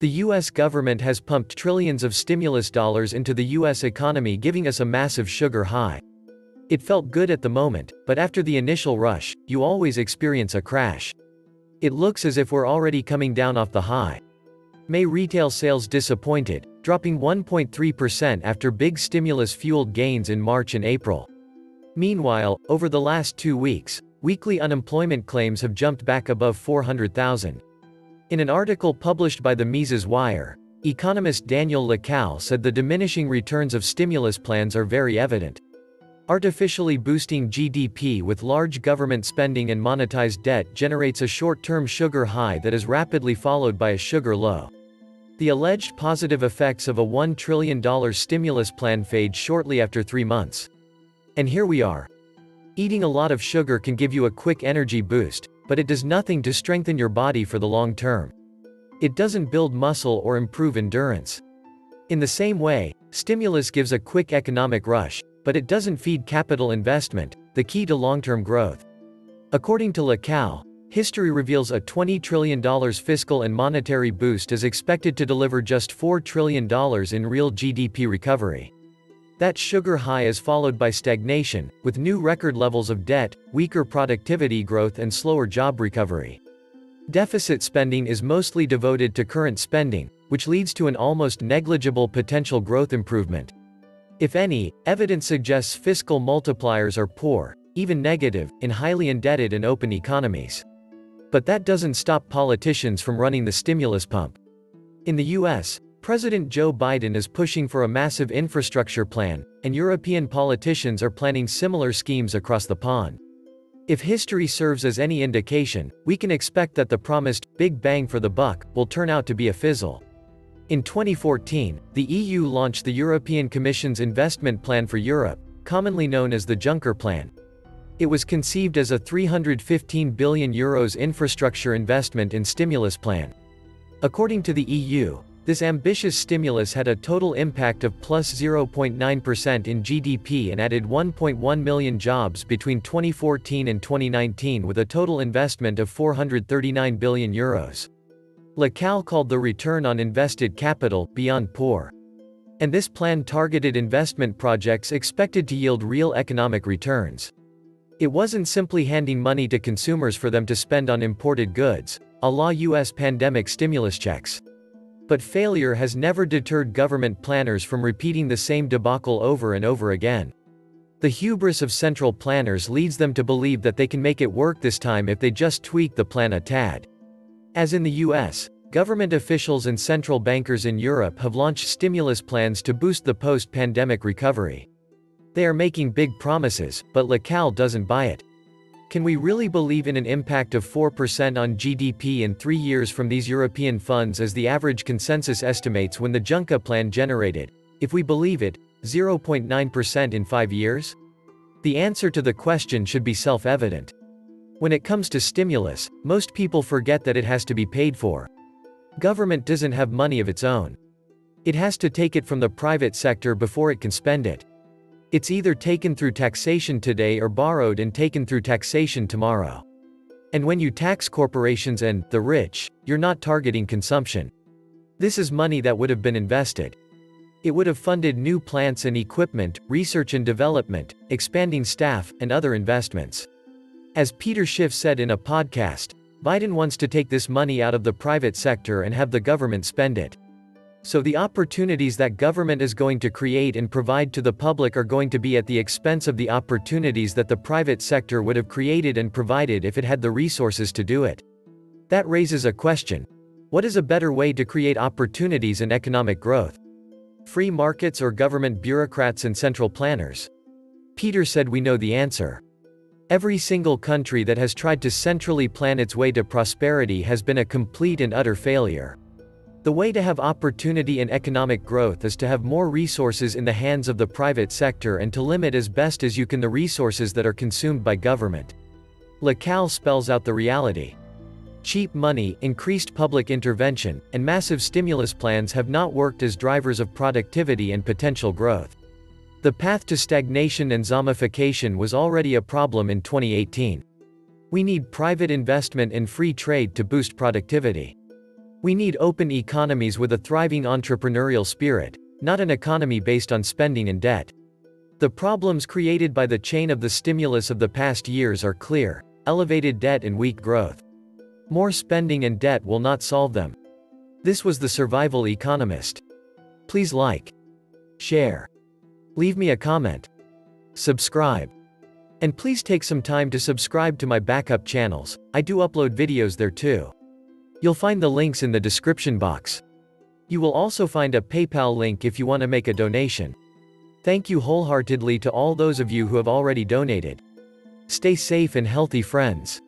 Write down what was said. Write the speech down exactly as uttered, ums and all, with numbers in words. The U S government has pumped trillions of stimulus dollars into the U S economy, giving us a massive sugar high. It felt good at the moment, but after the initial rush, you always experience a crash. It looks as if we're already coming down off the high. May retail sales disappointed, dropping one point three percent after big stimulus-fueled gains in March and April. Meanwhile, over the last two weeks, weekly unemployment claims have jumped back above four hundred thousand. In an article published by the Mises Wire, economist Daniel Lacalle said the diminishing returns of stimulus plans are very evident. Artificially boosting G D P with large government spending and monetized debt generates a short-term sugar high that is rapidly followed by a sugar low. The alleged positive effects of a one trillion dollar stimulus plan fade shortly after three months. And here we are. Eating a lot of sugar can give you a quick energy boost, but it does nothing to strengthen your body for the long term. It doesn't build muscle or improve endurance. In the same way, stimulus gives a quick economic rush, but it doesn't feed capital investment, the key to long-term growth. According to Lacalle, history reveals a twenty trillion dollar fiscal and monetary boost is expected to deliver just four trillion dollars in real G D P recovery. That sugar high is followed by stagnation, with new record levels of debt, weaker productivity growth and slower job recovery. Deficit spending is mostly devoted to current spending, which leads to an almost negligible potential growth improvement. If any, evidence suggests fiscal multipliers are poor, even negative, in highly indebted and open economies. But that doesn't stop politicians from running the stimulus pump. In the U S, President Joe Biden is pushing for a massive infrastructure plan, and European politicians are planning similar schemes across the pond. If history serves as any indication, we can expect that the promised big bang for the buck will turn out to be a fizzle. In twenty fourteen, the E U launched the European Commission's Investment Plan for Europe, commonly known as the Juncker Plan. It was conceived as a three hundred fifteen billion euros infrastructure investment and stimulus plan. According to the E U, this ambitious stimulus had a total impact of plus zero point nine percent in G D P and added one point one million jobs between twenty fourteen and twenty nineteen, with a total investment of four hundred thirty-nine billion euros. Lacalle called the return on invested capital beyond poor. And this plan targeted investment projects expected to yield real economic returns. It wasn't simply handing money to consumers for them to spend on imported goods, a la U S pandemic stimulus checks. But failure has never deterred government planners from repeating the same debacle over and over again. The hubris of central planners leads them to believe that they can make it work this time if they just tweak the plan a tad. As in the U S, government officials and central bankers in Europe have launched stimulus plans to boost the post-pandemic recovery. They are making big promises, but Lacalle doesn't buy it. Can we really believe in an impact of four percent on G D P in three years from these European funds as the average consensus estimates when the Juncker plan generated, if we believe it, zero point nine percent in five years? The answer to the question should be self-evident. When it comes to stimulus, most people forget that it has to be paid for. Government doesn't have money of its own. It has to take it from the private sector before it can spend it. It's either taken through taxation today or borrowed and taken through taxation tomorrow. And when you tax corporations and the rich, you're not targeting consumption. This is money that would have been invested. It would have funded new plants and equipment, research and development, expanding staff, and other investments. As Peter Schiff said in a podcast, Biden wants to take this money out of the private sector and have the government spend it. So the opportunities that government is going to create and provide to the public are going to be at the expense of the opportunities that the private sector would have created and provided if it had the resources to do it. That raises a question. What is a better way to create opportunities and economic growth? Free markets or government bureaucrats and central planners? Peter said we know the answer. Every single country that has tried to centrally plan its way to prosperity has been a complete and utter failure. The way to have opportunity and economic growth is to have more resources in the hands of the private sector and to limit as best as you can the resources that are consumed by government. Lacalle spells out the reality. Cheap money, increased public intervention, and massive stimulus plans have not worked as drivers of productivity and potential growth. The path to stagnation and zombification was already a problem in twenty eighteen. We need private investment and free trade to boost productivity. We need open economies with a thriving entrepreneurial spirit, not an economy based on spending and debt. The problems created by the chain of the stimulus of the past years are clear: elevated debt and weak growth. More spending and debt will not solve them. This was The Survival Economist. Please like, share, leave me a comment, subscribe. And please take some time to subscribe to my backup channels. I do upload videos there too. You'll find the links in the description box. You will also find a PayPal link if you want to make a donation. Thank you wholeheartedly to all those of you who have already donated. Stay safe and healthy, friends.